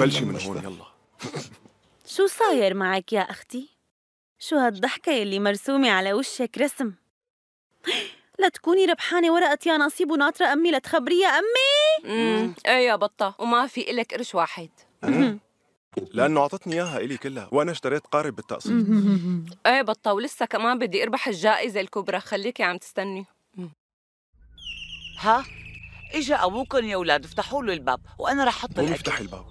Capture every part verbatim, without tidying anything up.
بلشي من هون يلا. شو صاير معك يا أختي؟ شو هالضحكة يلي مرسومة على وشك رسم؟ لا تكوني ربحانة ورقة يا نصيب وناطرة أمي لتخبري يا أمي؟ امم إيه يا بطة وما في إلك قرش واحد. لأنه أعطتني إياها إلي كلها وأنا اشتريت قارب بالتقسيط. إيه بطة ولسه كمان بدي أربح الجائزة الكبرى، خليكي عم تستني. ها؟ إجا أبوكم يا أولاد، افتحوا له الباب وأنا رح أحط الأكل. افتحي الباب.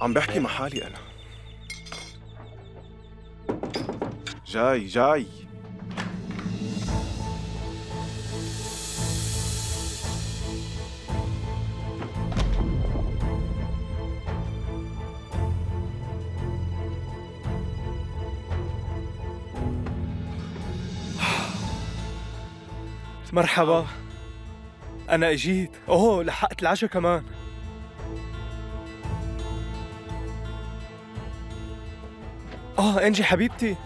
عم بحكي مع حالي أنا. جاي جاي. مرحبا، أنا أجيت. أوه لحقت العشاء كمان. أوه أنجي حبيبتي،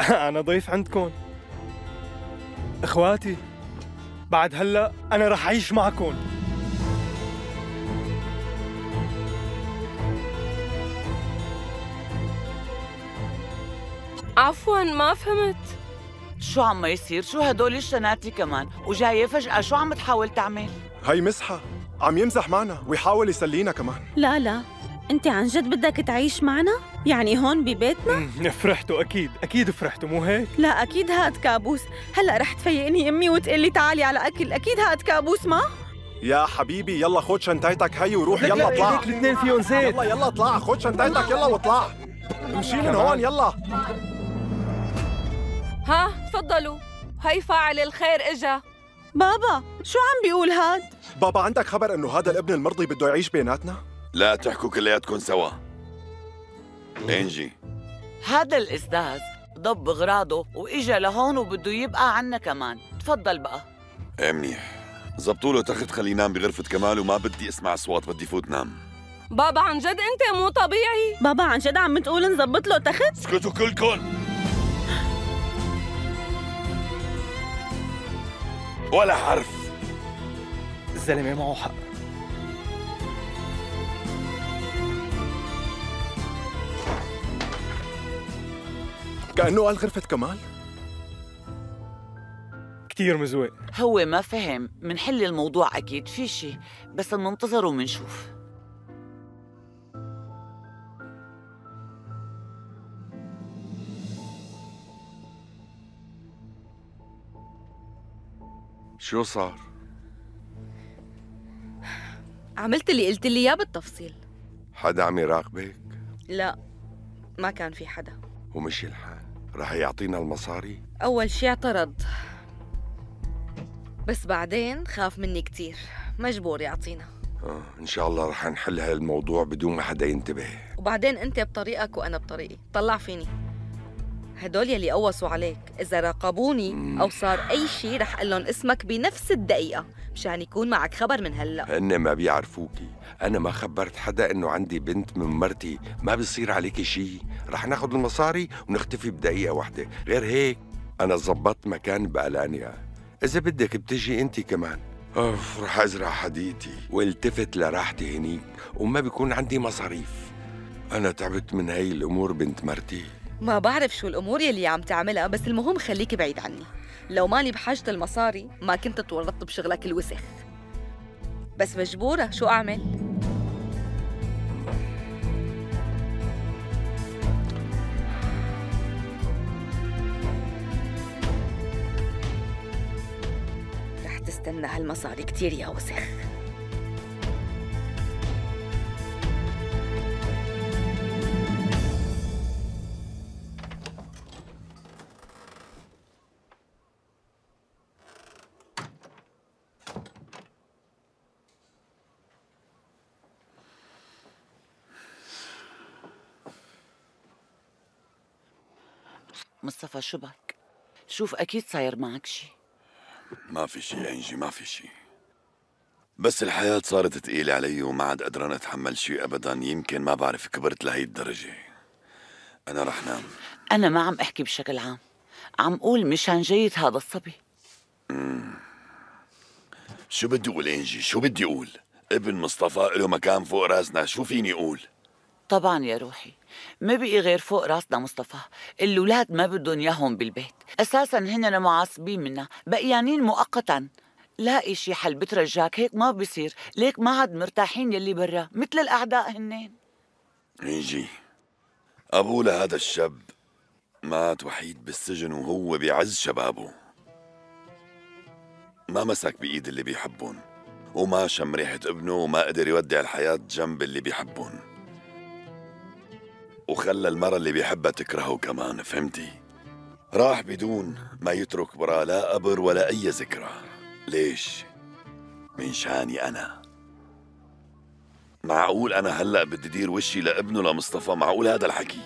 أنا ضيف عندكم. إخواتي، بعد هلأ أنا رح أعيش معكم. عفواً ما فهمت شو عم يصير؟ شو هدول الشناتي كمان وجايه فجأة؟ شو عم تحاول تعمل؟ هي مسحة، عم يمزح معنا ويحاول يسلينا كمان. لا لا، انت عن جد بدك تعيش معنا؟ يعني هون ببيتنا؟ فرحتوا اكيد، اكيد فرحتوا مو هيك؟ لا اكيد هاد كابوس، هلا رح تفيقني امي وتقول لي تعالي على اكل، اكيد هاد كابوس ما؟ يا حبيبي يلا خد شنطتك هي وروح، يلا اطلع. الاثنين فيهم زيت. يلا يلا اطلع، خد شنطتك يلا واطلع. امشي من هون يلا. ها تفضلوا، هي فاعل الخير اجا. بابا شو عم بيقول هاد؟ بابا عندك خبر انه هذا الابن المرضي بده يعيش بيناتنا؟ لا تحكوا كلياتكم سوا. انجي، هذا الاستاذ ضب اغراضه واجا لهون وبده يبقى عنا كمان. تفضل بقى. ايه منيح، ظبطوا له تخت خليه ينام بغرفة كمال، وما بدي اسمع اصوات، بدي فوت نام. بابا عن جد انت مو طبيعي. بابا عن جد عم تقول نظبط له تخت؟ اسكتوا كلكم ولا حرف. الزلمه معه حق. كأنه قال غرفة كمال؟ كتير مزوق. هو ما فهم، منحل الموضوع أكيد في شي، بس مننتظر ومنشوف. شو صار؟ عملت اللي قلت لي اياه بالتفصيل. حدا عم يراقبك؟ لا ما كان في حدا. ومشي الحال؟ رح يعطينا المصاري؟ أول شي اعترض، بس بعدين خاف مني كتير، مجبور يعطينا. آه إن شاء الله رح نحل هالموضوع بدون ما حدا ينتبه. وبعدين أنت بطريقك وأنا بطريقي، طلع فيني. هدول يلي قوصوا عليك إذا راقبوني أو صار أي شي رح قلن اسمك بنفس الدقيقة مشان يكون معك خبر من هلأ. هن ما بيعرفوكي، أنا ما خبرت حدا إنه عندي بنت من مرتي، ما بيصير عليكي شي، رح ناخد المصاري ونختفي بدقيقة واحدة. غير هيك أنا زبطت مكان بألانيا، إذا بدك بتجي أنت كمان. أوف رح أزرع حديقتي والتفت لراحتي هنيك وما بيكون عندي مصاريف. أنا تعبت من هاي الأمور بنت مرتي. ما بعرف شو الأمور يلي عم تعملها، بس المهم خليكي بعيد عني. لو ماني بحاجة المصاري ما كنت تورطت بشغلك الوسخ، بس مجبورة شو أعمل؟ رح تستنى هالمصاري كتير يا وسخ. مصطفى شو بك؟ شوف أكيد صاير معك شي. ما في شي أنجي، ما في شي، بس الحياة صارت تقيلة علي وما عاد قدران أتحمل شي أبداً. يمكن ما بعرف كبرت لهي الدرجة. أنا رح نام. أنا ما عم أحكي بشكل عام، عم قول مشان جيد هذا الصبي. مم. شو بدي أقول أنجي؟ شو بدي أقول؟ ابن مصطفى له مكان فوق راسنا، شو فيني اقول؟ طبعا يا روحي، ما بقي غير فوق راسنا مصطفى، الاولاد ما بدهم ياهم بالبيت، اساسا هن معصبين منا، بقيانين مؤقتا، لاقي شي حل بترجاك، هيك ما بصير، ليك ما عاد مرتاحين يلي برا، مثل الاعداء هنين. انجي ابو لهذا الشاب مات وحيد بالسجن وهو بعز شبابه، ما مسك بايد اللي بيحبون، وما شم ريحة ابنه، وما قدر يودع الحياة جنب اللي بيحبون، وخلى المرة اللي بيحبها تكرهه كمان، فهمتي؟ راح بدون ما يترك وراه لا قبر ولا أي ذكرى. ليش؟ من شاني أنا. معقول أنا هلأ بدي دير وشي لابنه لمصطفى؟ معقول هذا الحكي؟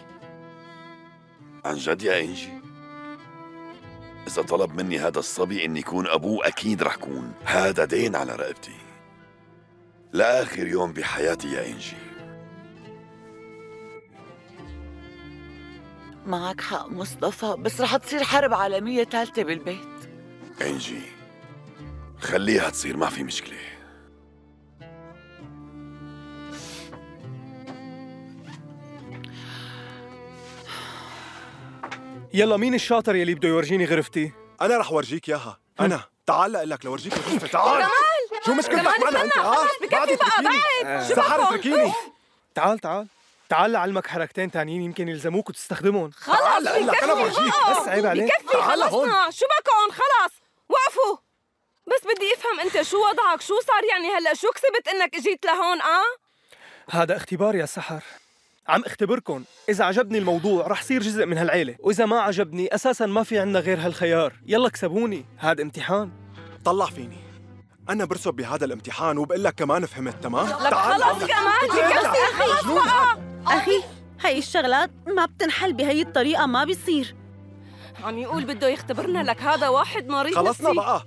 عن جد يا إنجي؟ إذا طلب مني هذا الصبي إني كون أبوه أكيد رح كون، هذا دين على رقبتي لآخر يوم بحياتي يا إنجي. معك حق مصطفى، بس رح تصير حرب عالمية ثالثة بالبيت. إنجي خليها تصير، ما في مشكلة. يلا مين الشاطر يلي بده يورجيني غرفتي؟ أنا رح ورجيك إياها، أنا. تعال لأقلك لورجيك غرفتي، تعال. كمال شو مشكلتك معنا أنت؟ آه بعد اتركيني، سحر اتركيني. تعال تعال تعال لعلمك حركتين تانيين يمكن يلزموك وتستخدمهم. خلص لك أنا بورجيك، بس عيب عليك. بكفي خلصنا، شو بكون خلص، وقفوا. بس بدي أفهم أنت شو وضعك، شو صار يعني هلا؟ شو كسبت إنك إجيت لهون؟ آه هذا اختبار يا سحر، عم اختبركم، إذا عجبني الموضوع رح صير جزء من هالعيلة، وإذا ما عجبني أساساً ما في عنا غير هالخيار، يلا كسبوني، هاد امتحان. طلع فيني، أنا برسب بهذا الامتحان وبقول لك كمان فهمت، تمام؟ تعال خلص كمان، بكفي خلص بقى. أخي، هاي الشغلات ما بتنحل بهي الطريقة، ما بيصير. عم يقول بده يختبرنا، لك هذا واحد مريض نفسي. خلصنا بقى.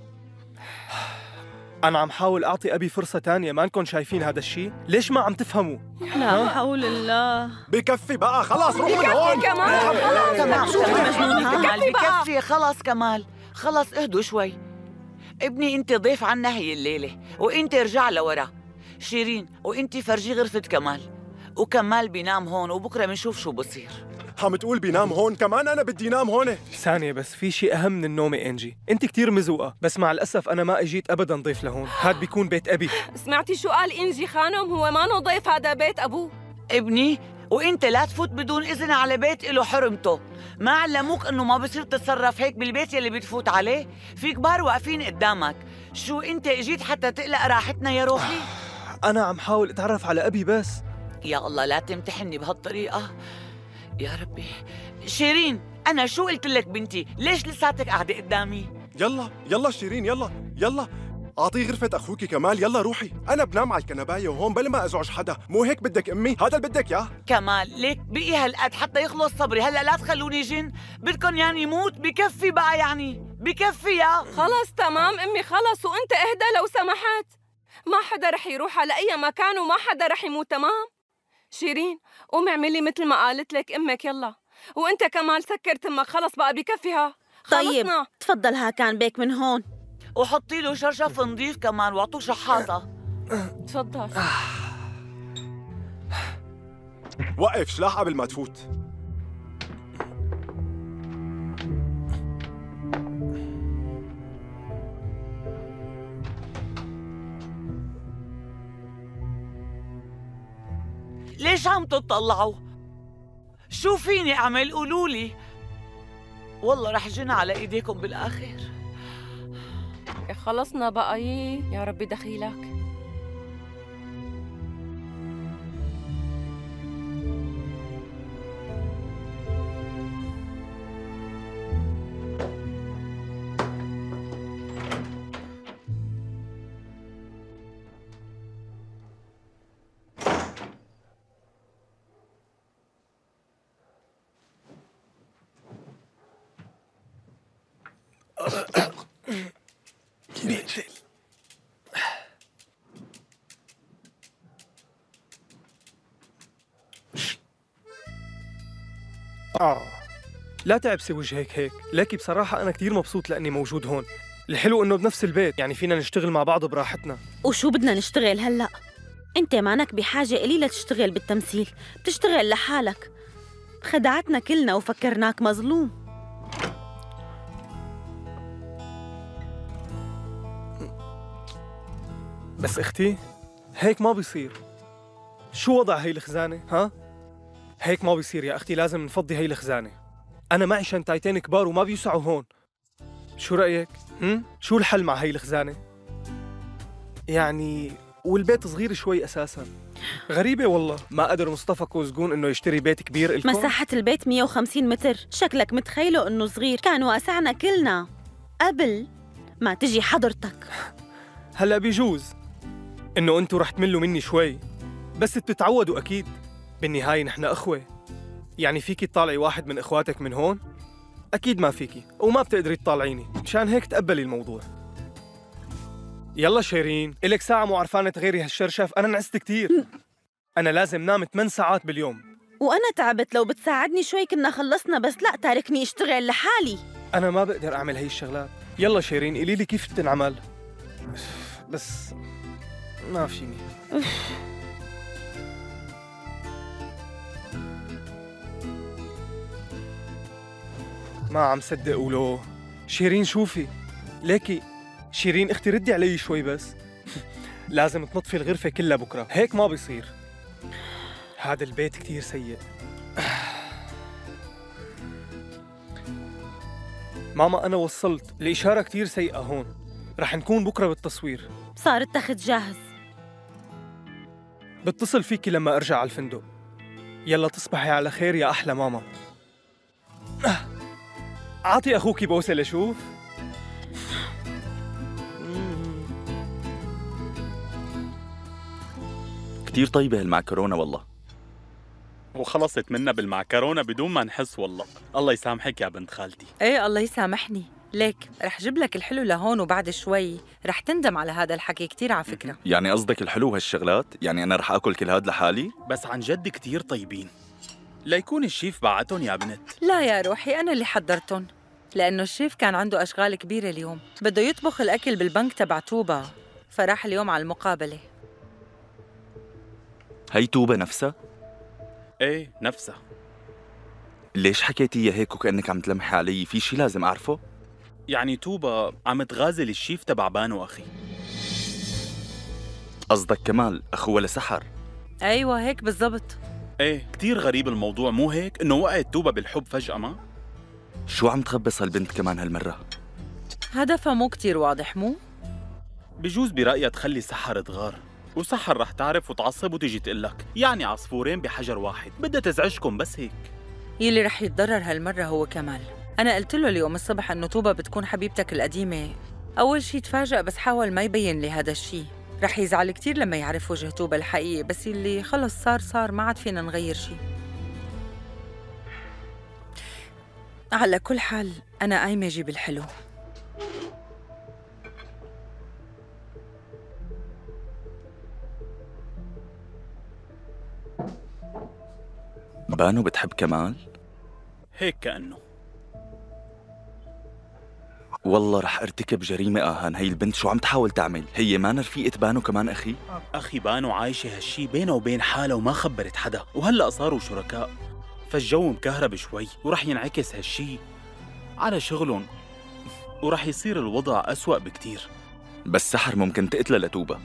أنا عم حاول أعطي أبي فرصة تانية، ما انكم شايفين هذا الشيء؟ ليش ما عم تفهموا؟ لا حول الله. بكفي بقى خلاص، روح من هون. بكفي كمال، خلاص كمال، بكفي خلاص كمال، خلاص اهدوا شوي. ابني أنت ضيف عنا هي الليلة، وأنت رجع لورا. شيرين وأنت فرجي غرفة كمال، وكمال بينام هون وبكرة بنشوف شو بصير. عم تقول بينام هون؟ كمان أنا بدي نام هون. ثانية بس، في شيء أهم من النوم يا إنجي، أنت كتير مزوقة، بس مع الأسف أنا ما أجيت أبداً ضيف لهون، هاد بيكون بيت أبي. سمعتي شو قال إنجي خانم؟ هو ما ضيف، هذا بيت أبوه. ابني وأنت لا تفوت بدون إذن على بيت إله حرمته، ما علموك إنه ما بصير تتصرف هيك بالبيت يلي بتفوت عليه؟ في كبار واقفين قدامك، شو أنت إجيت حتى تقلق راحتنا يا روحي؟ أنا عم حاول أتعرف على أبي بس. يا الله لا تمتحني بهالطريقة يا ربي. شيرين أنا شو قلت لك بنتي؟ ليش لساتك قاعدة قدامي؟ يلا يلا شيرين، يلا يلا أعطيه غرفة أخوكي كمال، يلا روحي، أنا بنام على الكنباية وهون بلا ما أزعج حدا، مو هيك بدك أمي؟ هذا اللي بدك ياه؟ كمال ليك بقي هالقد حتى يخلص صبري، هلا لا تخلوني جن، بدكم يعني موت؟ بكفي بقى يعني، بكفي يا خلص. تمام أمي خلص، وأنت اهدى لو سمحت، ما حدا رح يروح على أي مكان وما حدا رح يموت، تمام؟ شيرين قومي اعملي مثل ما قالت لك امك، يلا. وانت كمال سكر تمك، خلص بقى بكفيها. طيب تفضل هاكان بيك من هون، وحطي له شرشف نظيف كمان، واعطوه شحاطه. تفضل. وقف شلاح قبل ما تفوت. ليش عم تطلعوا؟ شو فيني أعمل؟ قولولي، والله رح جن على إيديكم بالآخر. خلصنا بقى يا ربي دخيلك. لا تعبسي وجهك هيك، لكن بصراحة أنا كتير مبسوط لأني موجود هون، الحلو انه بنفس البيت، يعني فينا نشتغل مع بعض براحتنا. وشو بدنا نشتغل هلا؟ انت مانك بحاجه قليله تشتغل بالتمثيل، بتشتغل لحالك. خدعتنا كلنا وفكرناك مظلوم. بس اختي هيك ما بيصير. شو وضع هي الخزانه؟ ها؟ هيك ما بيصير يا اختي، لازم نفضي هي الخزانه. انا معي شنطتين كبار وما بيوسعوا هون. شو رايك؟ هم؟ شو الحل مع هي الخزانه؟ يعني والبيت صغير شوي اساسا. غريبه والله، ما قدر مصطفى كوزغون انه يشتري بيت كبير الكم. مساحه البيت مية وخمسين متر، شكلك متخيله انه صغير، كان واسعنا كلنا قبل ما تجي حضرتك. هلا بيجوز انه انتوا رح تملوا مني شوي، بس بتتعودوا اكيد، بالنهايه نحن اخوه. يعني فيكي تطالعي واحد من اخواتك من هون؟ اكيد ما فيكي، وما بتقدري تطالعيني، مشان هيك تقبلي الموضوع. يلا شيرين، الك ساعه مو عرفانه تغيري هالشرشف، انا نعست كثير. انا لازم نام ثمان ساعات باليوم. وانا تعبت، لو بتساعدني شوي كنا خلصنا، بس لا تاركني اشتغل لحالي. انا ما بقدر اعمل هي الشغلات. يلا شيرين قولي لي كيف بتنعمل. بس ما فيني. ما عم صدق ولو. شيرين شوفي، ليكي شيرين اختي ردي علي شوي بس. لازم تنطفي الغرفة كلها بكرة، هيك ما بيصير. هذا البيت كتير سيء. ماما أنا وصلت، الإشارة كتير سيئة هون. رح نكون بكرة بالتصوير. صار التخت جاهز. بتصل فيكي لما أرجع على الفندق. يلا تصبحي على خير يا أحلى ماما. أعطي أخوكي بوسة لشوف. كتير طيبة هالمعكرونة والله، وخلصت منا بالمعكرونة بدون ما نحس والله. الله يسامحك يا بنت خالتي. ايه الله يسامحني، ليك رح جيب لك الحلو لهون وبعد شوي رح تندم على هذا الحكي كتير على فكرة. يعني قصدك الحلو هالشغلات؟ يعني أنا رح أكل كل هاد لحالي؟ بس عن جد كتير طيبين، ليكون الشيف بعتهم يا بنت. لا يا روحي، أنا اللي حضرتهم، لأنه الشيف كان عنده أشغال كبيرة اليوم، بده يطبخ الأكل بالبنك تبع توبا، فراح اليوم على المقابلة. هي توبا نفسها؟ ايه نفسها. ليش حكيتي هيك وكأنك عم تلمحي علي؟ في شي لازم أعرفه؟ يعني توبا عم تغازل الشيف تبع بانو أخي. قصدك كمال أخوه لسحر؟ أيوة هيك بالضبط. ايه كتير غريب الموضوع مو هيك؟ انه وقعت توبا بالحب فجأة. ما شو عم تخبص هالبنت كمان هالمرة؟ هدفها مو كتير واضح مو؟ بجوز برأيها تخلي سحر تغار، وسحر رح تعرف وتعصب وتيجي تقلك يعني عصفورين بحجر واحد، بدها تزعجكم بس هيك. يلي رح يتضرر هالمرة هو كمال. أنا قلت له اليوم الصبح إنه توبا بتكون حبيبتك القديمة. أول شي تفاجأ بس حاول ما يبين لي هذا الشي، رح يزعل كتير لما يعرف وجه توبا الحقيقي، بس اللي خلص صار صار، ما عاد فينا نغير شي. على كل حال أنا قايمة أجيب الحلو. بانو بتحب كمال؟ هيك كأنه. والله رح ارتكب جريمة آهان. هي البنت شو عم تحاول تعمل؟ هي مانا رفيقة بانو كمان أخي؟ أخي بانو عايشة هالشي بينه وبين حالة وما خبرت حدا، وهلأ صاروا شركاء، فالجو مكهرب شوي ورح ينعكس هالشي على شغلهم ورح يصير الوضع أسوأ بكتير. بس سحر ممكن تقتله لتوبة،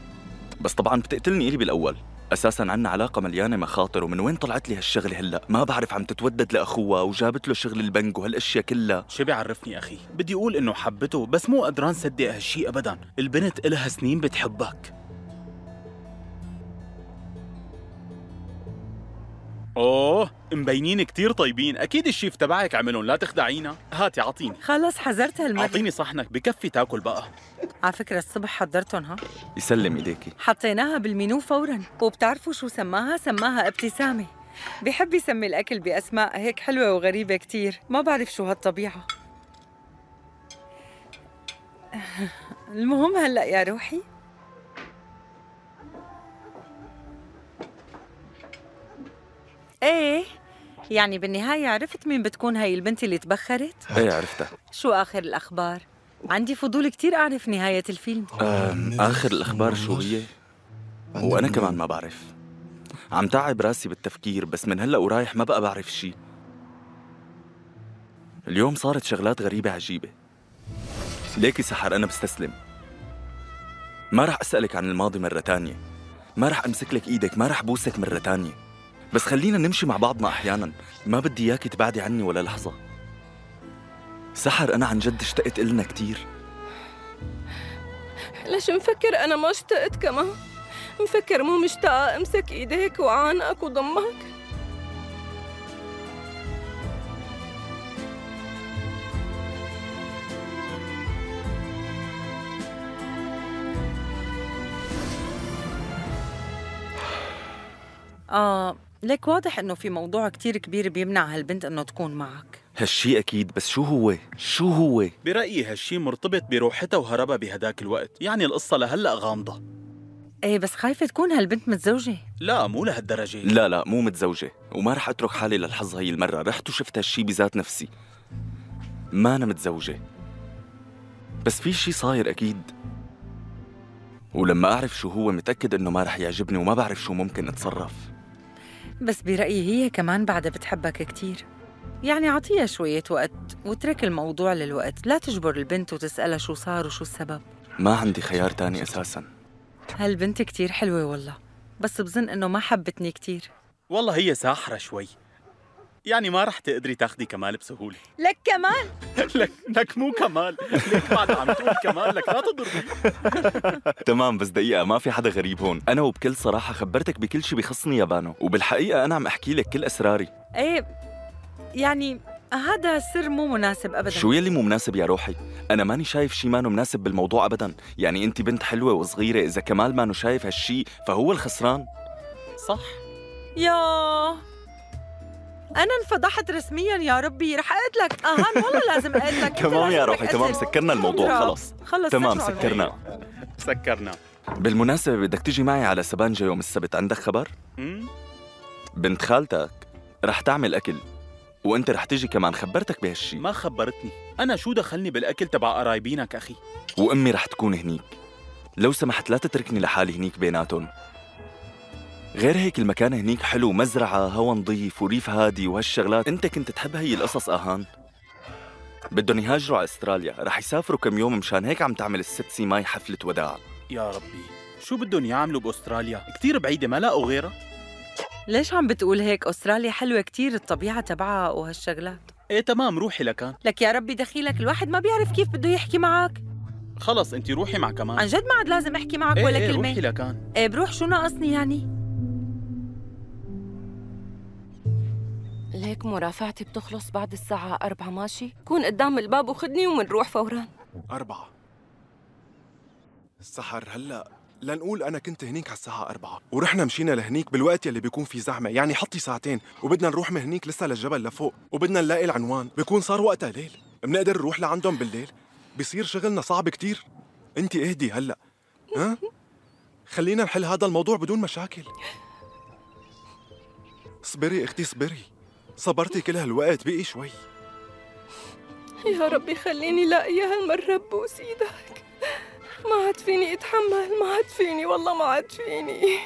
بس طبعاً بتقتلني إلي بالأول. أساساً عنا علاقة مليانة مخاطر، ومن وين طلعت لي هالشغلة هلأ؟ ما بعرف، عم تتودد لأخوها وجابت له شغل البنك وهالأشياء كلها. شو بيعرفني أخي؟ بدي أقول إنه حبته، بس مو قدران صدق هالشي أبداً. البنت إلها سنين بتحبك. أوه مبينين كتير طيبين، أكيد الشيف تبعك عملهم، لا تخدعينا. هاتي عطيني. خلص حذرت هالمرة. أعطيني صحنك، بكفي تاكل بقى. على فكرة الصبح حضرتهم. ها يسلم إيديكي. حطيناها بالمينو فوراً، وبتعرفوا شو سماها؟ سماها ابتسامة. بيحب يسمي الأكل بأسماء هيك حلوة وغريبة كتير، ما بعرف شو هالطبيعة. المهم هلأ يا روحي ايه، يعني بالنهاية عرفت مين بتكون هاي البنت اللي تبخرت؟ ايه عرفتها. شو آخر الأخبار؟ عندي فضول كتير أعرف نهاية الفيلم. آخر الأخبار شو هي؟ وأنا كمان ما بعرف، عم تعب راسي بالتفكير، بس من هلأ ورايح ما بقى بعرف شي. اليوم صارت شغلات غريبة عجيبة. ليكي سحر، أنا بستسلم. ما رح أسألك عن الماضي مرة تانية، ما رح أمسك لك إيدك، ما رح بوسك مرة تانية، بس خلينا نمشي مع بعضنا أحياناً. ما بدي إياكي تبعدي عني ولا لحظة. سحر، أنا عن جد اشتقت إلنا كتير. ليش مفكر أنا ما اشتقت كمان؟ مفكر مو مشتاقة أمسك إيديك وعانقك وضمك؟ آه، لك واضح إنه في موضوع كتير كبير بيمنع هالبنت إنه تكون معك. هالشي أكيد، بس شو هو؟ شو هو؟ برأيي هالشي مرتبط بروحتها وهربها بهداك الوقت، يعني القصة لهلأ غامضة. إيه، بس خايفة تكون هالبنت متزوجة؟ لا، مو لهالدرجة. لا لا، مو متزوجة، وما رح أترك حالي للحظ هي المرة. رحت وشفت هالشي بذات نفسي. ما أنا متزوجة، بس في شي صاير أكيد، ولما أعرف شو هو متأكد إنه ما رح يعجبني، وما بعرف شو ممكن أتصرف. بس برأيي هي كمان بعدها بتحبك كتير، يعني عطيها شوية وقت واترك الموضوع للوقت، لا تجبر البنت وتسألها شو صار وشو السبب. ما عندي خيار تاني أساساً. هالبنت كتير حلوة والله، بس بظن إنه ما حبتني كتير. والله هي ساحرة شوي، يعني ما رح تقدري تاخدي كمال بسهولة. لك كمال؟ لك لك مو كمال، لك بعد عم تقول كمال، لك لا تضربي. تمام، بس دقيقة، ما في حدا غريب هون، أنا وبكل صراحة خبرتك بكل شي بيخصني يا بانو، وبالحقيقة أنا عم أحكي لك كل أسراري. إيه، يعني هذا سر مو مناسب أبداً. شو يلي مو مناسب يا روحي؟ أنا ماني شايف شي مانو مناسب بالموضوع أبداً، يعني أنت بنت حلوة وصغيرة، إذا كمال مانو شايف هالشي فهو الخسران. صح؟ ياه، أنا انفضحت رسمياً يا ربي، رح أقتلك. أهان والله لازم أقتلك. تمام يا روحي، تمام، سكرنا الموضوع، خلص خلص، تمام سكرنا سكرنا بالمناسبة بدك تيجي معي على سبانجا يوم السبت، عندك خبر؟ بنت خالتك رح تعمل أكل وأنت رح تيجي كمان، خبرتك بهالشي؟ ما خبرتني، أنا شو دخلني بالأكل تبع قرايبينك أخي؟ وأمي رح تكون هنيك، لو سمحت لا تتركني لحالي هنيك بيناتهم. غير هيك المكان هنيك حلو، مزرعة، هوا نظيف، وريف هادي، وهالشغلات انت كنت تحب هي القصص. اهان بدهم يهاجروا على استراليا، رح يسافروا كم يوم، مشان هيك عم تعمل الست سي ماي حفلة وداع. يا ربي، شو بدهم يعملوا باستراليا؟ كتير بعيدة، ما لاقوا غيرها؟ ليش عم بتقول هيك؟ استراليا حلوة كتير، الطبيعة تبعها وهالشغلات. ايه تمام، روحي لكان. لك يا ربي دخيلك، الواحد ما بيعرف كيف بده يحكي معك. خلص انت روحي مع كمان. عن جد ما عاد لازم احكي معك. إيه ولا إيه كلمة. ايه روحي لكان. ايه بروح، شو ناقصني يعني؟ ليك مرافعتي بتخلص بعد الساعة أربعة، ماشي؟ كون قدام الباب وخدني ومنروح فوراً. أربعة السحر هلأ، لنقول أنا كنت هنيك على الساعة أربعة ورحنا مشينا لهنيك بالوقت يلي بيكون في زحمة، يعني حطي ساعتين، وبدنا نروح من هنيك لسه للجبل لفوق، وبدنا نلاقي العنوان، بيكون صار وقتها ليل، بنقدر نروح لعندهم بالليل، بيصير شغلنا صعب كتير. أنت اهدي هلأ، ها؟ خلينا نحل هذا الموضوع بدون مشاكل. صبري اختي صبري، صبرتي كل هالوقت، بقي شوي. يا ربي خليني لاقيها هالمرة، بوس ايدك. ما عاد فيني اتحمل، ما عاد فيني، والله ما عاد فيني.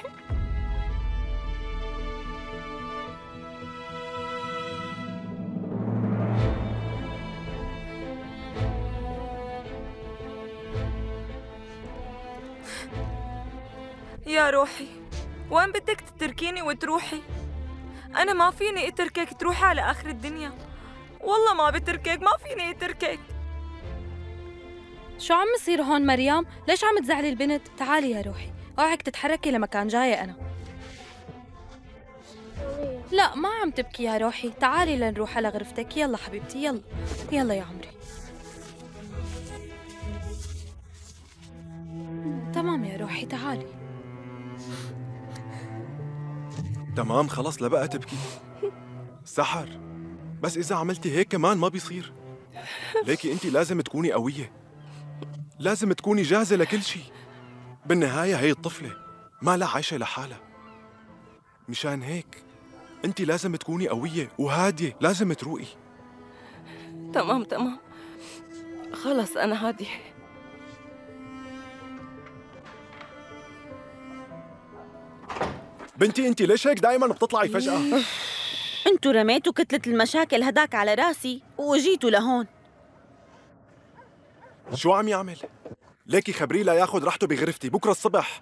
يا روحي، وين بدك تتركيني وتروحي؟ أنا ما فيني أتركك تروحي على آخر الدنيا، والله ما بتركك، ما فيني أتركك. شو عم يصير هون مريم؟ ليش عم تزعلي البنت؟ تعالي يا روحي، أوعك تتحركي لمكان جاية أنا. لا ما عم تبكي يا روحي، تعالي لنروح على غرفتك، يلا حبيبتي، يلا يلا يا عمري. تمام يا روحي، تعالي. تمام خلص، لا بقى تبكي سحر، بس إذا عملتي هيك كمان ما بيصير. ليكي أنت لازم تكوني قوية، لازم تكوني جاهزة لكل شي. بالنهاية هي الطفلة ما لا عايشة لحالها، مشان هيك أنت لازم تكوني قوية وهادية، لازم تروقي. تمام تمام خلاص أنا هادية. بنتي أنت ليش هيك دايماً بتطلعي فجأة؟ أنتوا رميتوا كتلة المشاكل هداك على راسي وجيتوا لهون. شو عم يعمل؟ ليكي خبريه لا ياخذ راحته بغرفتي، بكره الصبح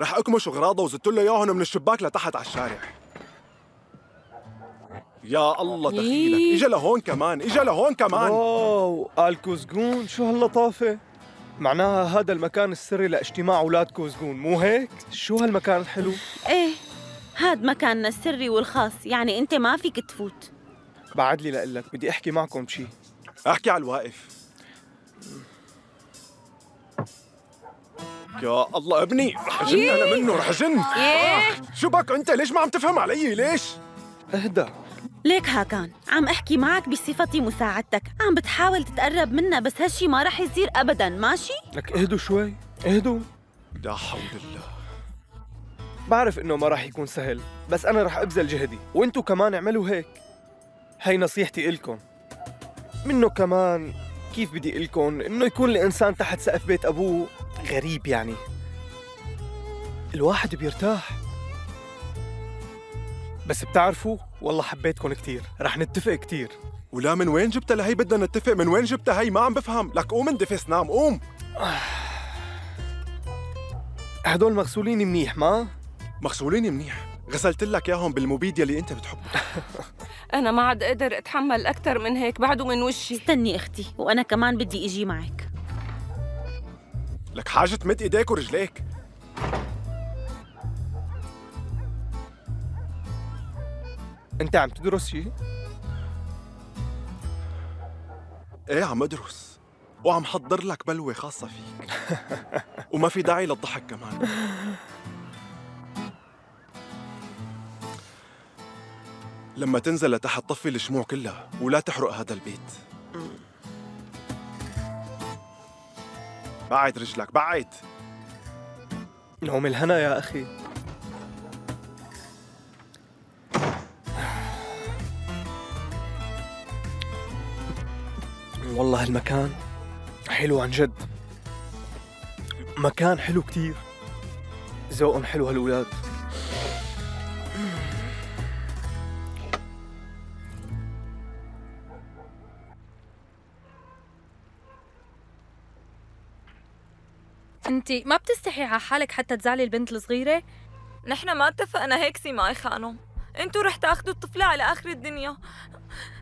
رح اكمش اغراضه وزدت له اياهم من الشباك لتحت على الشارع. يا الله تخيلك، اجا لهون كمان، اجا لهون كمان. واو، قال كوزغون، شو هاللطافه؟ معناها هذا المكان السري لاجتماع اولاد كوزغون، مو هيك؟ شو هالمكان الحلو؟ ايه، هاد مكاننا السري والخاص، يعني انت ما فيك تفوت. بعد لي لأقول لك، بدي احكي معكم بشي. احكي على الواقف. يا الله ابني، رح اجن انا منه، رح اجن. شو بك انت؟ ليش ما عم تفهم علي؟ ليش؟ اهدى. ليك هاكان، عم احكي معك بصفتي مساعدتك، عم بتحاول تتقرب منا بس هالشي ما رح يصير ابدا، ماشي؟ لك اهدوا شوي، اهدوا. لا حول الله. بعرف انه ما رح يكون سهل، بس انا رح ابذل جهدي، وانتو كمان اعملوا هيك. هي نصيحتي الكم. منه كمان كيف بدي الكم انه يكون الانسان تحت سقف بيت ابوه غريب، يعني الواحد بيرتاح. بس بتعرفوا والله حبيتكم كثير، رح نتفق كثير. ولا من وين جبتها لهي بدنا نتفق؟ من وين جبتها هي؟ ما عم بفهم. لك قوم اندفس نام، قوم. هدول مغسولين منيح، ما؟ مغسولين منيح، غسلت لك اياهم بالمبيد يلي انت بتحبه. انا ما عاد قادر اتحمل اكثر من هيك، بعده من وشي. استني اختي، وانا كمان بدي اجي معك. لك حاجة تمد ايديك ورجليك. انت عم تدرس شيء؟ ايه عم ادرس، وعم حضر لك بلوة خاصة فيك. وما في داعي للضحك كمان. لما تنزل لتحت طفي الشموع كلها ولا تحرق هذا البيت. بعد رجلك، بعد. نوم الهنا يا أخي. والله هالمكان حلو عن جد، مكان حلو كتير، ذوقهم حلو هالولاد. انتي ما بتستحي على حالك حتى تزعلي البنت الصغيرة؟ نحن ما اتفقنا هيك سيماي خانم، انتو رح تاخدوا الطفلة على آخر الدنيا،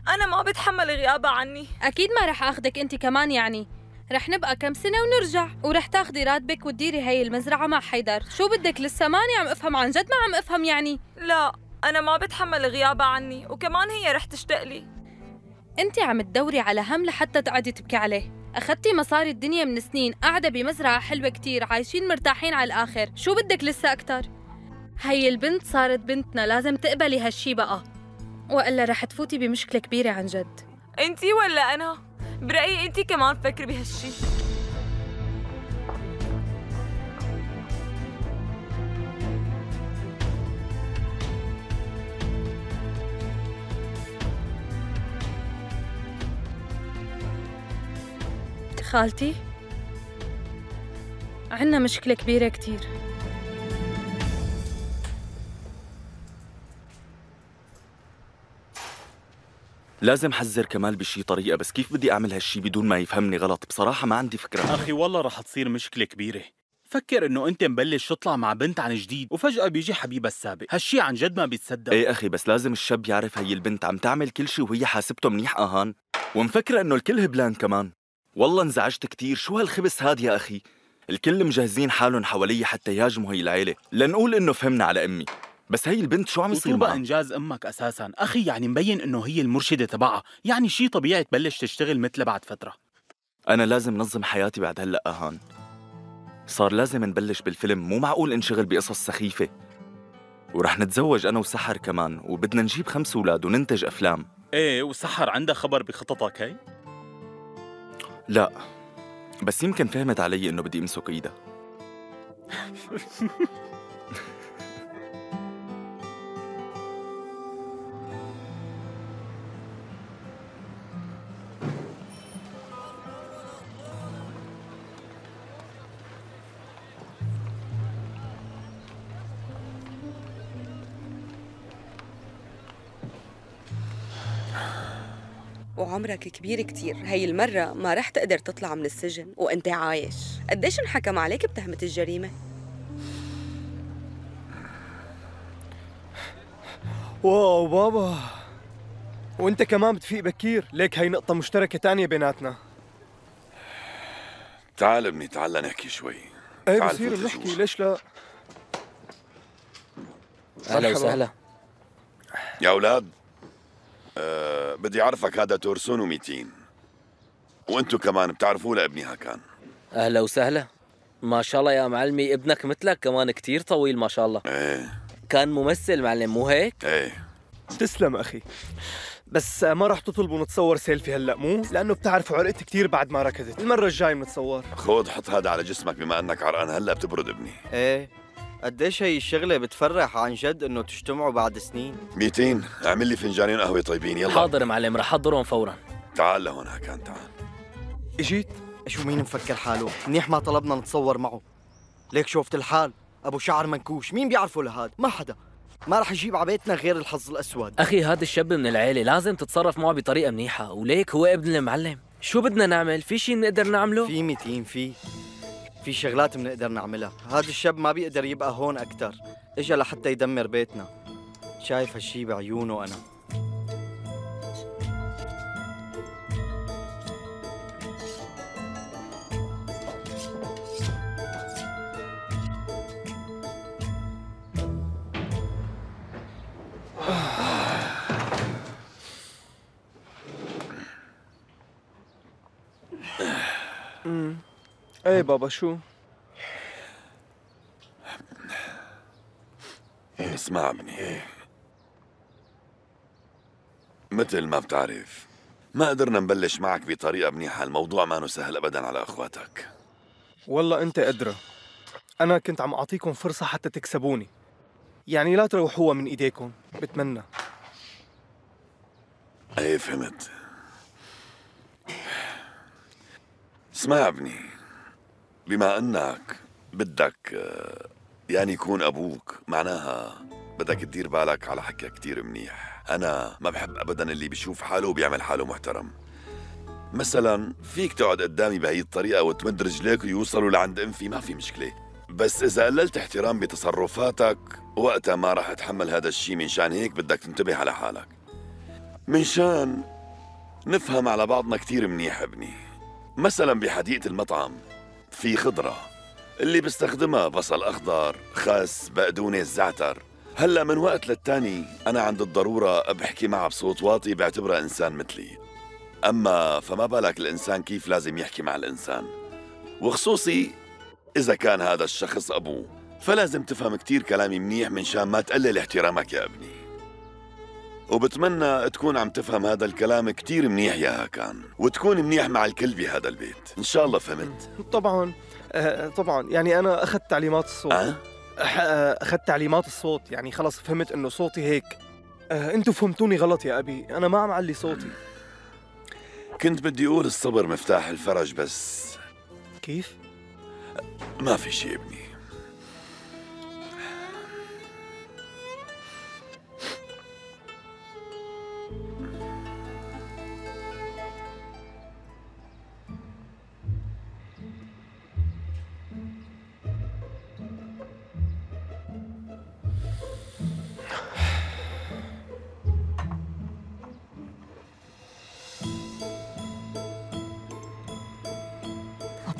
أنا ما بتحمل غيابها عني. أكيد ما رح آخدك انتي كمان، يعني رح نبقى كم سنة ونرجع، ورح تاخدي راتبك وتديري هي المزرعة مع حيدر. شو بدك لسه؟ ماني عم أفهم عن جد، ما عم أفهم يعني. لا، أنا ما بتحمل غيابها عني، وكمان هي رح تشتاق لي. انتي عم تدوري على هم لحتى تقعدي تبكي عليه. أخذتي مصاري الدنيا من سنين، قاعدة بمزرعة حلوة كتير، عايشين مرتاحين على الآخر، شو بدك لسه أكتر؟ هي البنت صارت بنتنا، لازم تقبلي هالشي بقى، وإلا رح تفوتي بمشكلة كبيرة عن جد. أنتي ولا أنا؟ برأيي أنتي كمان فكري بهالشي. خالتي، عنا مشكلة كبيرة كتير. لازم حذر كمال بشي طريقة، بس كيف بدي أعمل هالشي بدون ما يفهمني غلط؟ بصراحة ما عندي فكرة. أخي والله رح تصير مشكلة كبيرة. فكر إنه أنت مبلش تطلع مع بنت عن جديد وفجأة بيجي حبيبها السابق، هالشي عن جد ما بيتصدق. إيه أخي، بس لازم الشاب يعرف هي البنت عم تعمل كل شي وهي حاسبته منيح أهان، ومفكرة إنه الكل هبلان كمان. والله انزعجت كتير، شو هالخبس هاد يا أخي؟ الكل مجهزين حالهم حوالي حتى يهاجموا هي العيلة، لنقول إنه فهمنا على أمي، بس هي البنت شو عم يصير معها؟ إنجاز أمك أساساً، أخي يعني مبين إنه هي المرشدة تبعها، يعني شي طبيعي تبلش تشتغل مثلها بعد فترة. أنا لازم نظم حياتي بعد هلأ أهان، صار لازم نبلش بالفيلم، مو معقول انشغل بقصص سخيفة. ورح نتزوج أنا وسحر كمان، وبدنا نجيب خمس أولاد وننتج أفلام. إيه، وسحر عندها خبر بخططك هي؟ لا، بس يمكن فهمت علي إنه بدي أمسك إيدها. وعمرك كبير كتير، هاي المرة ما رح تقدر تطلع من السجن وانت عايش. قديش انحكم عليك بتهمة الجريمة؟ واو بابا، وانت كمان بتفيق بكير، ليك هي نقطة مشتركة تانية بيناتنا. تعال امي، تعال نحكي شوي. ايه بصير بنحكي، ليش لا؟ اهلا وسهلا يا اولاد. أه بدي اعرفك، هذا تورسون وميتين، وانتو كمان بتعرفوه لابني هاكان. اهلا وسهلا. ما شاء الله يا معلمي، ابنك مثلك كمان كتير طويل ما شاء الله. ايه كان ممثل معلم، مو هيك؟ ايه. تسلم اخي، بس ما رح تطلبوا نتصور سيلفي هلا، مو؟ لانه بتعرفوا عرقت كثير بعد ما ركضت، المرة الجاي بنتصور. خذ حط هذا على جسمك بما انك عرقان هلا بتبرد ابني. ايه قديش هي الشغلة بتفرح عن جد انه تجتمعوا بعد سنين. ميتين اعمل لي فنجانين قهوة طيبين يلا. حاضر معلم، رح احضرهم فورا. تعال لهون هاكان، تعال. اجيت؟ شو مين مفكر حاله؟ منيح ما طلبنا نتصور معه. ليك شوفت الحال، ابو شعر منكوش، مين بيعرفه لهاد؟ ما حدا. ما رح يجيب عبيتنا غير الحظ الاسود. اخي هذا الشاب من العيله لازم تتصرف معه بطريقه منيحه، وليك هو ابن المعلم. شو بدنا نعمل؟ في شيء بنقدر نعمله؟ في ميتين، في في شغلات بنقدر نعملها. هذا الشاب ما بيقدر يبقى هون اكثر، اجى لحتى يدمر بيتنا. شايف هالشيء بعيونه انا. ايه بابا شو؟ اسمع ابني، مثل ما بتعرف ما قدرنا نبلش معك بطريقة منيحة، الموضوع ما سهل ابدا على اخواتك. والله انت قدرة، انا كنت عم اعطيكم فرصة حتى تكسبوني، يعني لا تروحوها من ايديكم، بتمنى. ايه فهمت. اسمع ابني، بما انك بدك يعني يكون ابوك، معناها بدك تدير بالك على حكي كتير منيح. انا ما بحب ابدا اللي بيشوف حاله وبيعمل حاله محترم. مثلا فيك تقعد قدامي بهي الطريقه وتمد رجليك ويوصلوا لعند انفي، ما في مشكله، بس اذا قللت احترام بتصرفاتك وقتها ما راح اتحمل هذا الشيء. من شان هيك بدك تنتبه على حالك، من شان نفهم على بعضنا كتير منيح ابني. مثلا بحديقه المطعم في خضرة، اللي بستخدمها بصل أخضر، خس، بقدونس، زعتر. هلا من وقت للتاني أنا عند الضرورة بحكي معها بصوت واطي، بعتبرها إنسان مثلي، أما فما بالك الإنسان كيف لازم يحكي مع الإنسان، وخصوصي إذا كان هذا الشخص أبوه. فلازم تفهم كتير كلامي منيح من شان ما تقلل احترامك يا ابني، وبتمنى تكون عم تفهم هذا الكلام كتير منيح يا هاكان، وتكون منيح مع الكل بهذا البيت. إن شاء الله فهمت؟ طبعاً آه طبعاً، يعني أنا أخذت تعليمات الصوت. أه؟ آه أخذت تعليمات الصوت، يعني خلص فهمت إنه صوتي هيك. آه أنتوا فهمتوني غلط يا أبي، أنا ما عم علي صوتي. كنت بدي أقول الصبر مفتاح الفرج، بس كيف؟ ما في شيء ابني.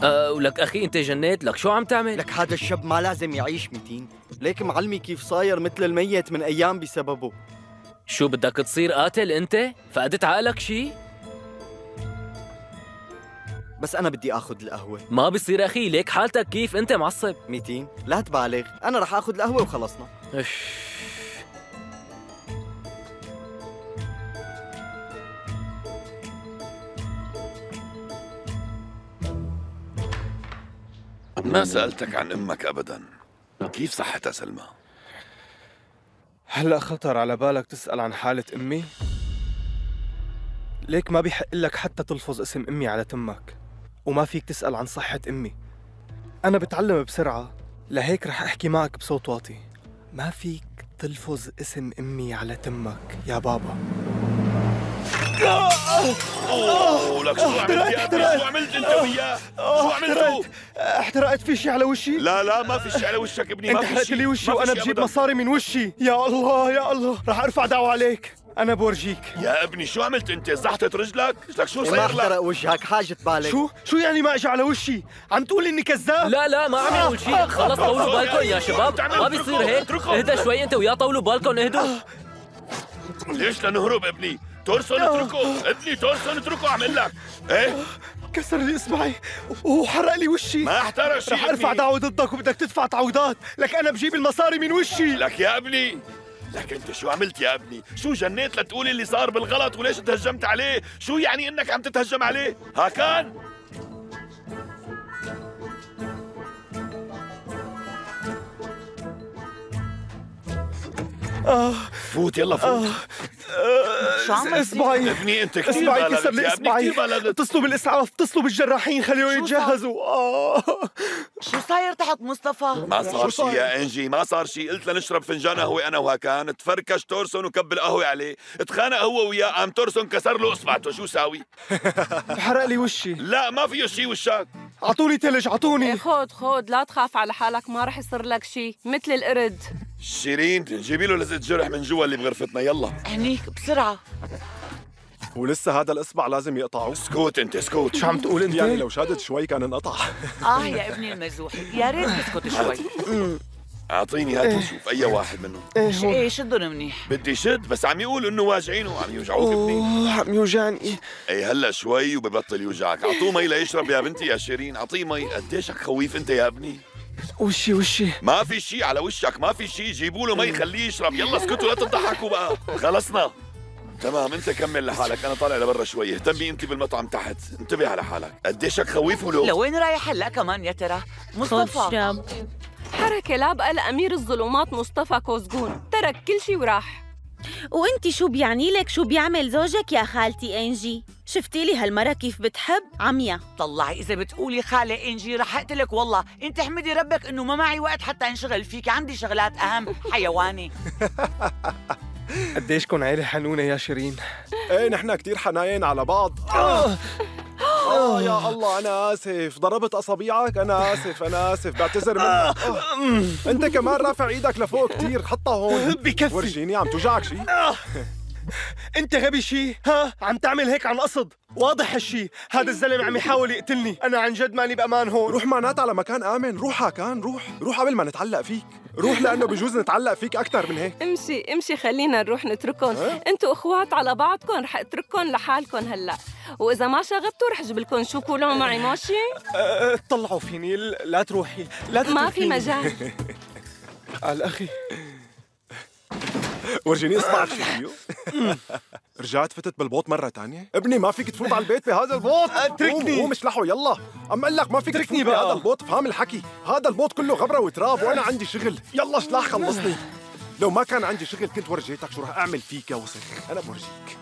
ولك اخي انت جنيت، لك شو عم تعمل؟ لك هذا الشاب ما لازم يعيش ميتين، ليك معلمي كيف صاير مثل الميت من ايام بسببه. شو بدك تصير قاتل انت؟ فقدت عقلك شي؟ بس انا بدي اخذ القهوه. ما بصير اخي، ليك حالتك كيف، انت معصب. ميتين لا تبالغ، انا رح اخذ القهوه وخلصنا. ما سألتك عن أمك أبداً، كيف صحتها سلمى؟ هلأ خطر على بالك تسأل عن حالة أمي؟ ليك ما بيحق لك حتى تلفظ اسم أمي على تمك، وما فيك تسأل عن صحة أمي. أنا بتعلم بسرعة، لهيك رح أحكي معك بصوت واطي. ما فيك تلفظ اسم أمي على تمك يا بابا. اوه لك شو عملت يا ابني؟ شو عملت انت وياه؟ شو عملتوا؟ احترقت في شيء على وشي؟ لا لا ما في شيء على وشك ابني، ما في شيء. انت حرقت لي وشي وانا بجيب مصاري من وشي. يا الله يا الله، رح ارفع دعوة عليك. أنا بورجيك يا ابني شو عملت أنت؟ زحتت رجلك؟ رجلك شو صاير لك؟ ما احترق وجهك، حاجة بالك. شو؟ شو يعني ما إجا على وشي؟ عم تقول إني كذاب؟ لا لا ما عم أقول شيء، خلص طولوا بالكم يا شباب، ما بيصير هيك، اهدى شوي أنت وياه، طولوا بالكم اهدوا. ليش لنهرب ابني؟ تورسون اتركه، ابني تورسون اتركه عم أقول لك، إيه؟ كسر لي إصبعي وحرق لي وشي. ما احترق شيء. رح أرفع دعوة ضدك وبدك تدفع تعويضات، لك أنا بجيب المصاري من وشي. لك يا ابني لك انت شو عملت يا ابني؟ شو جنيت لتقولي اللي صار بالغلط وليش تهجمت عليه؟ شو يعني انك عم تتهجم عليه؟ هاكان؟ آه فوت يلا فوت. آه شو عم اصبعي؟ ابني انت كثير بالغ، كسر لي اصبعي. اتصلوا بالاسعاف، اتصلوا بالجراحين، خليهم يتجهزوا. آه شو صاير تحت مصطفى؟ ما صار شيء يا انجي، ما صار شيء، قلت لنشرب فنجان قهوة أنا وهاكان، تفركش تورسون وكب القهوة عليه، اتخانق هو وياه، قام تورسون كسر له اصبعته، شو ساوي؟ حرق لي وشي. لا ما فيه شيء وشك. عطوني تلج عطوني. خود خود لا تخاف على حالك، ما رح يصير لك شيء، مثل القرد. شيرين جيبي له لزق جرح من جوا اللي بغرفتنا يلا. هنيك بسرعة. ولسه هذا الإصبع لازم يقطعوه. اسكت أنت اسكت، شو عم تقول أنت؟ يعني لو شادت شوي كان انقطع. آه يا ابني المزوح، يا ريت تسكت شوي. أعطيني هات نشوف أي واحد منهم. إيه شدهم منيح. بدي شد بس عم يقول إنه واجعين وعم يوجعوك ابني. عم يوجعني. إي هلا شوي وببطل يوجعك، أعطوه مي ليشرب يا بنتي يا شيرين، أعطيه مي. قديشك خويف أنت يا ابني؟ وشي وشي ما في شيء على وشك، ما في شيء، جيبوا له مي خليه يشرب، يلا اسكتوا لا تضحكوا بقى، خلصنا. تمام انت كمل لحالك، انا طالع لبرا شوي، اهتمي انت بالمطعم تحت، انتبه على حالك، قديشك خويف ولو. لوين رايح هلا كمان يا ترى؟ مصطفى حركة لابقة لأمير الظلمات مصطفى كوزغون، ترك كل شيء وراح. وانتي شو بيعني لك شو بيعمل زوجك يا خالتي انجي؟ شفتي لي هالمره كيف بتحب عميا. طلعي اذا بتقولي خاله انجي رح اقتلك والله، انت احمدي ربك انه ما معي وقت حتى انشغل فيك، عندي شغلات اهم حيواني. قديش كن عيله حنونه يا شيرين. ايه نحن كثير حناين على بعض. آه. آه يا الله أنا آسف، ضربت أصابيعك، أنا آسف أنا آسف، بعتذر منك. آه. أنت كمان رافع إيدك لفوق كثير، حطها هون. بكفي. ورجيني عم توجعك شيء؟ آه. أنت غبي شيء؟ ها؟ عم تعمل هيك عن قصد، واضح هالشيء، هذا الزلمة عم يحاول يقتلني، أنا عن جد ماني بأمان هون. روح معنات على مكان آمن، روح هاكان روح، روح قبل ما نتعلق فيك. روح لأنه بجوز نتعلق فيك أكثر من هيك. امشي امشي خلينا نروح نتركهم، أنتوا إخوات على بعضكم، رح أترككم لحالكم هلا، وإذا ما شغبتوا رح أجيب لكم شو كلوا معي ماشي؟ أه طلعوا فيني، لا تروحي، لا تتركيني. ما في مجال. الأخي ورجيني اصبعك شو فيه؟ رجعت فتت بالبوط مرة ثانية؟ ابني ما فيك تفوت على البيت بهذا البوط. اتركني. قوم اشلحه يلا، أم قلك ما فيك تفوت بهذا البوط، فهم الحكي، هذا البوط كله غبرة وتراب وأنا عندي شغل، يلا اشلح خلصني. لو ما كان عندي شغل كنت ورجيتك شو رح أعمل فيك يا وسخ، أنا بورجيك.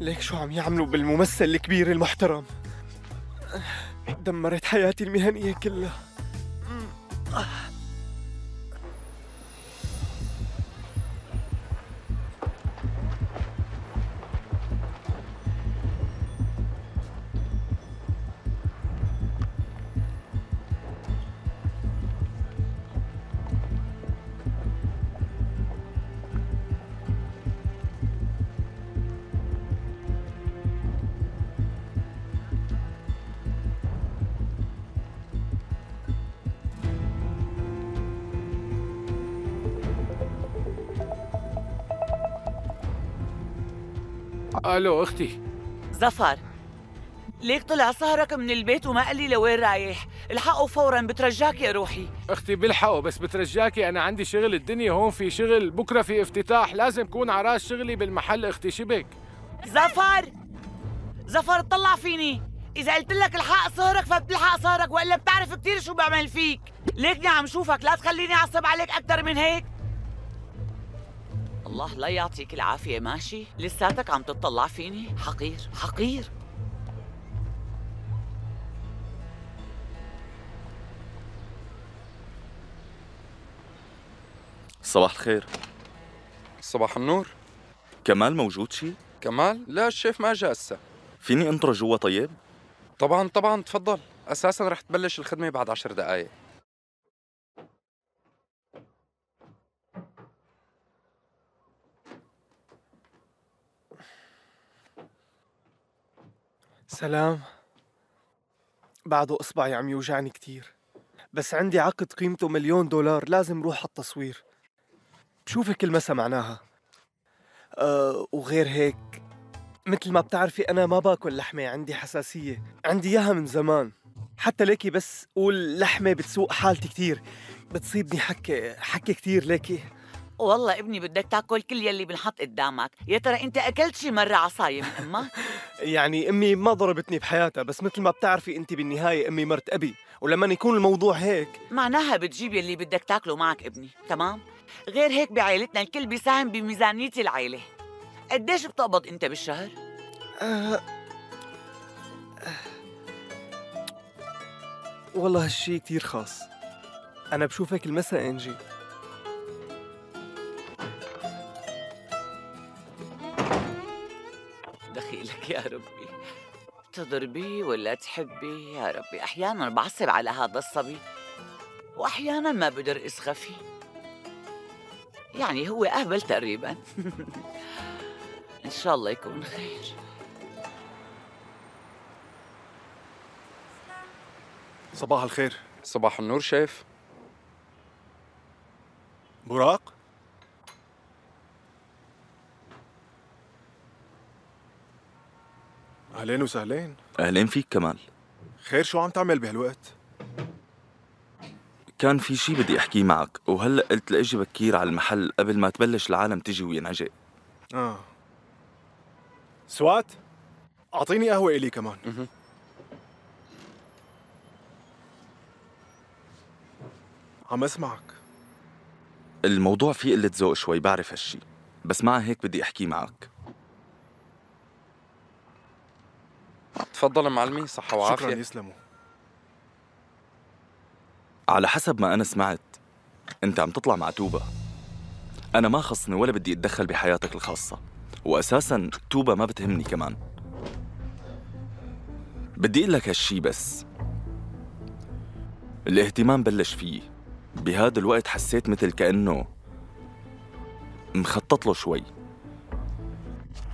ليك شو عم يعملوا بالممثل الكبير المحترم، دمرت حياتي المهنية كلها. الو اختي ظفر، ليك طلع سهرك من البيت وما قال لي لوين رايح؟ الحقه فورا بترجاك يا روحي. اختي بالحقه بس بترجاكي، انا عندي شغل، الدنيا هون في شغل، بكره في افتتاح، لازم كون على راس شغلي بالمحل. اختي شبك ظفر ظفر اطلع فيني، اذا قلت لك الحق سهرك فبتلحق سهرك، والا بتعرف كثير شو بعمل فيك. ليكني عم شوفك، لا تخليني اعصب عليك اكثر من هيك. الله لا يعطيك العافية ماشي؟ لساتك عم تطلع فيني؟ حقير حقير. صباح الخير. صباح النور. كمال موجود شي؟ كمال؟ لا الشيف ما جاء هسه. فيني انطره جوا طيب؟ طبعا طبعا تفضل، اساسا رح تبلش الخدمه بعد عشر دقائق. سلام. بعده اصبعي عم يوجعني كثير، بس عندي عقد قيمته مليون دولار لازم روح على التصوير. بشوفك كل مسا معناها. أه وغير هيك مثل ما بتعرفي انا ما باكل لحمه، عندي حساسيه، عندي اياها من زمان. حتى ليكي بس قول لحمه بتسوق حالتي كثير، بتصيبني حكه حكه كثير ليكي. والله ابني بدك تاكل كل يلي بنحط قدامك، يا ترى انت اكلت شي مره عصايه من امك؟ يعني امي ما ضربتني بحياتها، بس مثل ما بتعرفي انت بالنهايه امي مرت ابي، ولما يكون الموضوع هيك معناها بتجيب يلي بدك تاكله معك ابني، تمام؟ غير هيك بعائلتنا الكل بيساهم بميزانيه العائله. قديش بتقبض انت بالشهر؟ أه... أه... والله هالشي كثير خاص. انا بشوفك المساء انجي. دخيلك يا ربي، تضربي ولا تحبي؟ يا ربي احيانا بعصب على هذا الصبي واحيانا ما بقدر اسخفي، يعني هو اهبل تقريبا. ان شاء الله يكون خير. صباح الخير. صباح النور شيف. براق اهلين وسهلين. اهلين فيك كمال. خير شو عم تعمل بهالوقت؟ كان في شي بدي احكيه معك، وهلا قلت لاجي بكير على المحل قبل ما تبلش العالم تجي وينعجق. اه سوات اعطيني قهوه الي كمان. مه. عم اسمعك. الموضوع فيه قله ذوق شوي بعرف هالشي، بس مع هيك بدي احكيه معك. تفضل معلمي، صحة وعافية. شكرا يسلموا. على حسب ما أنا سمعت أنت عم تطلع مع توبة. أنا ما خصني ولا بدي أتدخل بحياتك الخاصة، وأساساً توبة ما بتهمني كمان. بدي أقول لك هالشي بس الاهتمام بلش فيه بهذا الوقت، حسيت مثل كأنه مخطط له شوي.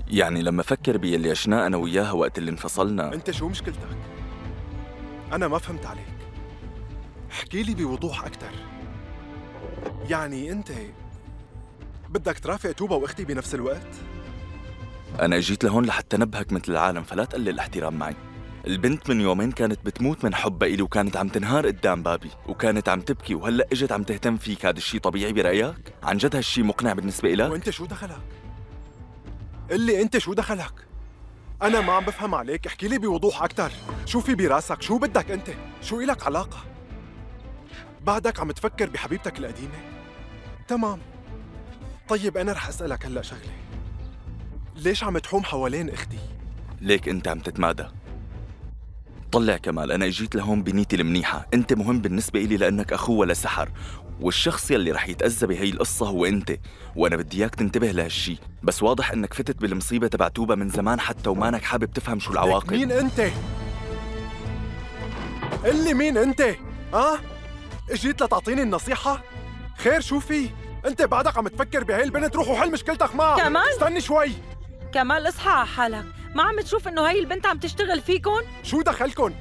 يعني لما فكر باللي عشناه أنا وياها وقت اللي انفصلنا. أنت شو مشكلتك؟ أنا ما فهمت عليك، احكي لي بوضوح أكثر. يعني أنت بدك ترافق توبة وأختي بنفس الوقت؟ أنا اجيت لهون لحتى نبهك مثل العالم، فلا تقلل الاحترام معي. البنت من يومين كانت بتموت من حبها إلي، وكانت عم تنهار قدام بابي، وكانت عم تبكي، وهلأ إجت عم تهتم فيك. هذا الشيء طبيعي برأيك؟ عن جد هالشيء مقنع بالنسبة إلك؟ وأنت شو دخلك؟ قل لي انت شو دخلك؟ انا ما عم بفهم عليك، احكي لي بوضوح اكثر. شو في براسك؟ شو بدك انت؟ شو الك علاقه؟ بعدك عم تفكر بحبيبتك القديمه؟ تمام. طيب انا رح اسالك هلا شغله، ليش عم تحوم حوالين اختي؟ ليك انت عم تتمادى. طلع كمال، انا اجيت لهون بنيتي المنيحه، انت مهم بالنسبه الي لانك اخوه ولا سحر، والشخص يلي رح يتأذى بهي القصة هو أنت، وأنا بدي إياك تنتبه لهالشي. بس واضح إنك فتت بالمصيبة تبع توبة من زمان حتى ومانك حابب تفهم شو العواقب. مين أنت؟ قل لي مين أنت؟ أه؟ إجيت لتعطيني النصيحة؟ خير شو في؟ أنت بعدك عم تفكر بهي البنت، روح وحل مشكلتك معها. كمال؟ استني شوي. كمال اصحى على حالك، ما عم تشوف إنه هي البنت عم تشتغل فيكن؟ شو دخلكن؟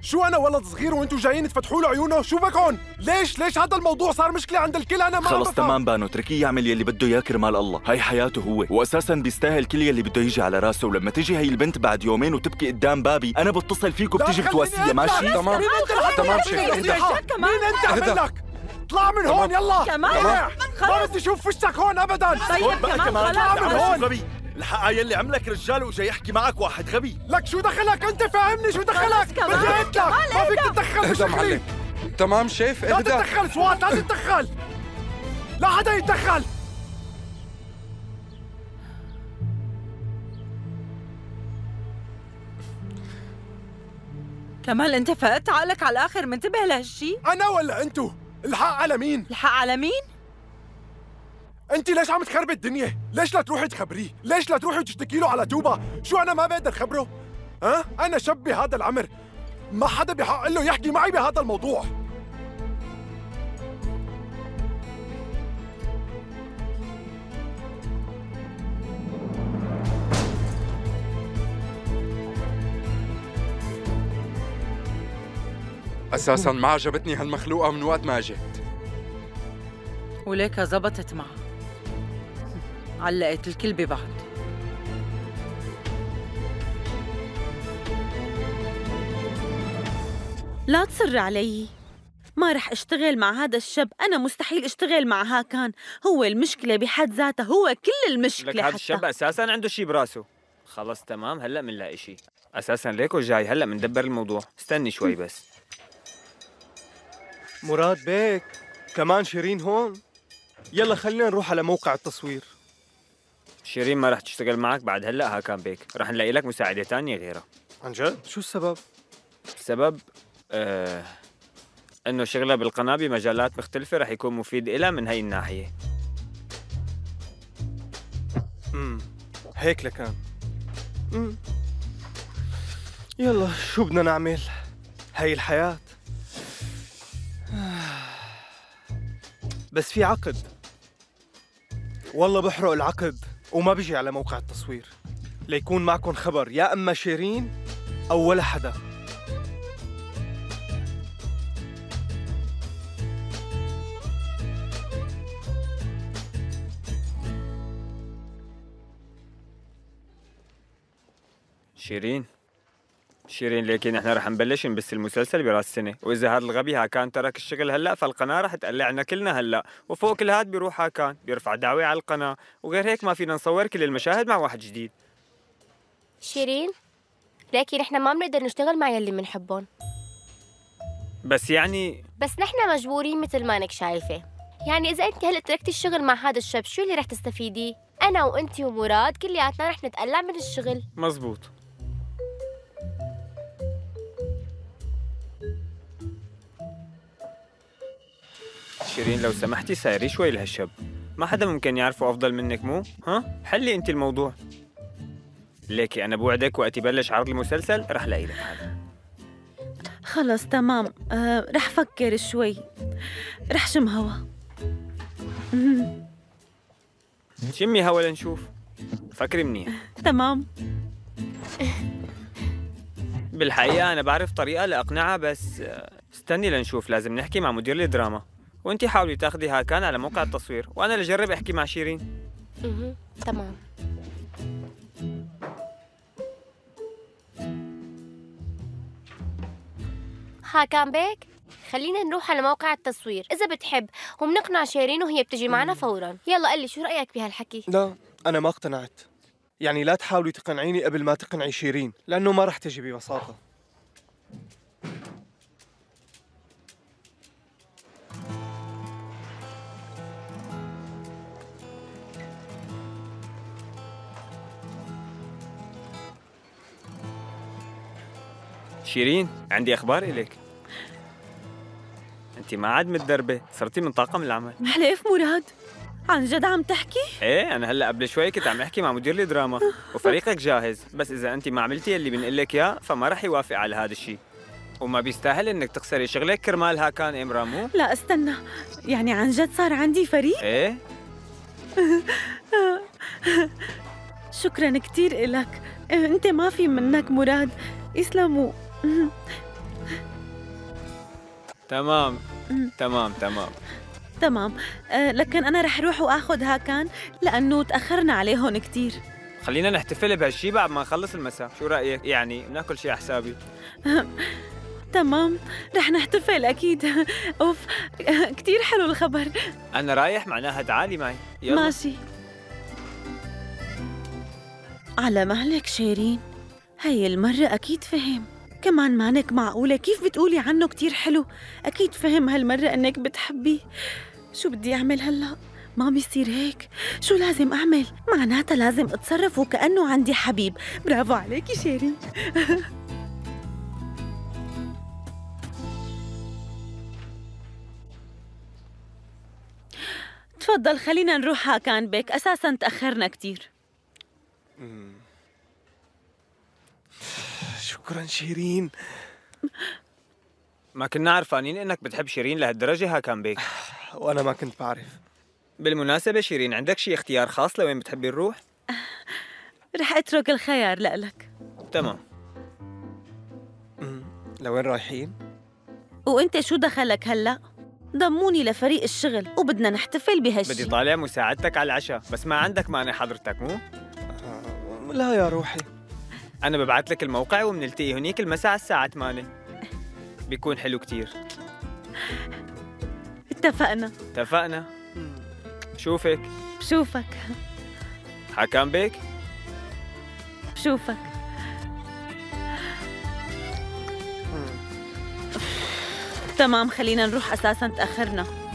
شو أنا ولد صغير وأنتوا جايين تفتحوا له عيونه؟ شو بكون؟ ليش ليش هذا الموضوع صار مشكلة عند الكل؟ أنا ما خلص تمام بانو، اتركيه يعمل يلي بده إياه كرمال الله، هي حياته هو، وأساساً بيستاهل كل يلي بده يجي على راسه. ولما تجي هي البنت بعد يومين وتبكي قدام بابي، أنا بتصل فيك وبتجي بتواسية. ماشي تمام تمام شيخ. مين أنت؟ أعمل لك اطلع من هون يلا. كمان ما بدي أشوف وشك هون أبداً. طيب كمان خلاص. الحقها يلي عملك رجال وجاي يحكي معك واحد غبي. لك شو دخلك انت؟ فاهمني شو دخلك؟ بدي قلت لك ما فيك تتدخل بشغلي. تمام شيف اهدى. لا تتدخل سوات، لا تتدخل، لا حدا يتدخل. كمال انت فقدت عقلك على الاخر، منتبه لهالشي؟ انا ولا انتو؟ الحق على مين؟ الحق على مين؟ انت ليش عم تخربي الدنيا؟ ليش لا تروحي تخبريه؟ ليش لا تروحي تشتكي له على توبة؟ شو انا ما بقدر خبره؟ ها؟ أه؟ انا شب بهذا العمر، ما حدا بحق له يحكي معي بهذا الموضوع. اساسا ما عجبتني هالمخلوقه من وقت ما اجت، وليكها زبطت معها، علقت الكل ببعض. لا تصر علي، ما رح اشتغل مع هذا الشاب، انا مستحيل اشتغل مع هاكان، هو المشكله بحد ذاته، هو كل المشكله. لك هذا الشاب اساسا عنده شيء براسه. خلص تمام، هلا منلاقي شيء. اساسا ليكو جاي، هلا مندبر الموضوع، استني شوي بس. مراد بيك، كمان شيرين هون، يلا خلينا نروح على موقع التصوير. شيرين ما رح تشتغل معك بعد هلا هاكان بيك، رح نلاقي لك مساعدة ثانية غيرها. عن جد؟ شو السبب؟ السبب آه انه شغلها بالقناة بمجالات مختلفة رح يكون مفيد إلها من هي الناحية. امم هيك لكان. امم يلا شو بدنا نعمل؟ هي الحياة. بس في عقد، والله بحرق العقد وما بيجي على موقع التصوير ليكون معكم خبر، يا اما شيرين او ولا حدا. شيرين شيرين لكن احنا رح نبلش نبث المسلسل براس السنه، واذا هذا الغبي هاكان ترك الشغل هلا فالقناه رح تقلعنا كلنا هلا، وفوق كل هاد بيروح هاكان بيرفع دعوه على القناه، وغير هيك ما فينا نصور كل المشاهد مع واحد جديد. شيرين لكن احنا ما بنقدر نشتغل مع يلي بنحبهم. بس يعني بس نحن مجبورين مثل ما انك شايفه، يعني اذا انت هلا تركتي الشغل مع هذا الشاب شو اللي رح تستفيديه؟ انا وانت ومراد كلياتنا رح نتقلع من الشغل. مزبوط. شيرين لو سمحتي سايري شوي لهالشاب، ما حدا ممكن يعرفه أفضل منك مو؟ ها؟ حلي أنت الموضوع. ليكي أنا بوعدك وقت يبلش عرض المسلسل رح لاقي لك حدا. خلص تمام، أه رح فكر شوي، رح شم هوا. شمي هوا لنشوف، فكري منيح. تمام. بالحقيقة أنا بعرف طريقة لأقنعها، بس استني لنشوف، لازم نحكي مع مدير الدراما. وانت حاولي تاخذي هاكان على موقع التصوير، وانا اللي اجرب احكي مع شيرين. اها تمام. هاكان بيك، خلينا نروح على موقع التصوير اذا بتحب، وبنقنع شيرين وهي بتجي معنا فورا. يلا قلي شو رايك بهالحكي؟ لا انا ما اقتنعت، يعني لا تحاولي تقنعيني قبل ما تقنعي شيرين، لانه ما رح تجي ببساطه. شيرين عندي اخبار الك، انت ما عاد متدربه، صرتي من طاقم العمل. حليف مراد، عن جد عم تحكي؟ ايه انا هلا قبل شوي كنت عم احكي مع مدير الدراما، وفريقك جاهز، بس اذا انت ما عملتي اللي بنقول لك اياه فما رح يوافق على هذا الشيء، وما بيستاهل انك تخسري شغلك كرمال هاكان امراه مو؟ لا استنى، يعني عن جد صار عندي فريق؟ ايه. شكرا كثير الك، انت ما في منك مراد، يسلموا. تمام تمام تمام تمام أه لكن أنا رح روح وآخذ هاكان لأنه تأخرنا عليهم كتير. خلينا نحتفل بهالشي بعد ما نخلص المساء، شو رأيك؟ يعني بناكل شي على حسابي. أه تمام رح نحتفل أكيد. أوف كتير حلو الخبر. أنا رايح معناها تعالي معي. يلا ماشي. على مهلك شيرين، هي المرة أكيد فهم، كمان مانك معقولة كيف بتقولي عنه كتير حلو، أكيد فهم هالمرة أنك بتحبيه. شو بدي أعمل هلأ؟ ما بيصير هيك، شو لازم أعمل؟ معناتها لازم أتصرف وكأنه عندي حبيب. برافو عليكي شيرين. تفضل خلينا نروح هاكان بك، أساساً تأخرنا كتير. شكراً شيرين. ما كنا عرفانين إنك بتحب شيرين لهالدرجة هاكان بك. وأنا ما كنت بعرف. بالمناسبة شيرين، عندك شي اختيار خاص لوين بتحبي نروح؟ رح أترك الخيار لألك. تمام. لوين رايحين؟ وأنت شو دخلك هلأ؟ ضموني لفريق الشغل وبدنا نحتفل بهالشي. بدي طالع مساعدتك على العشاء، بس ما عندك مانع حضرتك مو؟ آه لا يا روحي. أنا ببعث لك الموقع وبنلتقي هنيك المساء على الساعة ثمانية. بيكون حلو كتير. اتفقنا. اتفقنا. بشوفك. بشوفك. حكام بيك؟ بشوفك. تمام خلينا نروح، أساساً تأخرنا.